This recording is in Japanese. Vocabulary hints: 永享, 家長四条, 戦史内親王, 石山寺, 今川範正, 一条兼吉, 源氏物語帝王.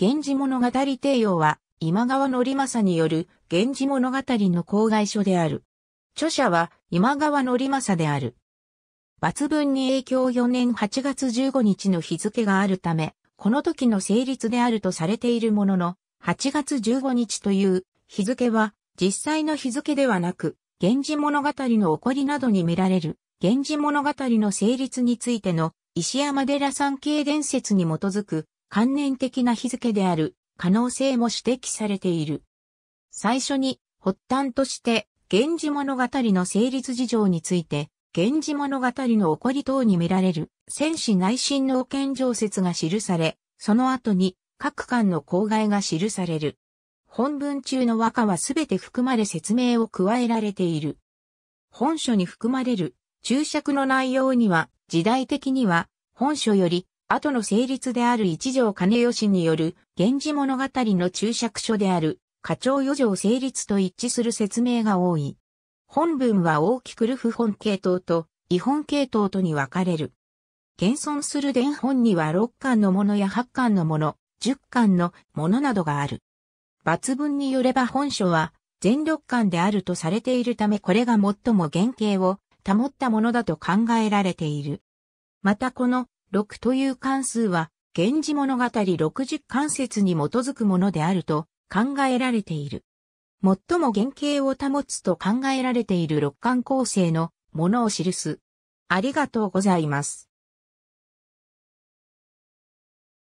源氏物語帝王は今川範正による源氏物語の口外書である。著者は今川範正である。抜文に永享4年8月15日の日付があるため、この時の成立であるとされているものの、8月15日という日付は実際の日付ではなく、源氏物語の起こりなどに見られる、源氏物語の成立についての石山寺参詣伝説に基づく関連的な日付である可能性も指摘されている。最初に発端として、源氏物語の成立事情について、源氏物語の起こり等に見られる、戦史内親王献上説が記され、その後に各巻の口外が記される。本文中の和歌はすべて含まれ説明を加えられている。本書に含まれる注釈の内容には、時代的には本書より後の成立である一条兼吉による源氏物語の注釈書である家長四条成立と一致する説明が多い。本文は大きく流布本系統と遺本系統とに分かれる。現存する伝本には6巻のものや8巻のもの、10巻のものなどがある。抜文によれば本書は全6巻であるとされているためこれが最も原型を保ったものだと考えられている。またこの6という巻数は源氏物語60巻説に基づくものであると考えられている。最も原型を保つと考えられている6巻構成のものを記す。ありがとうございます。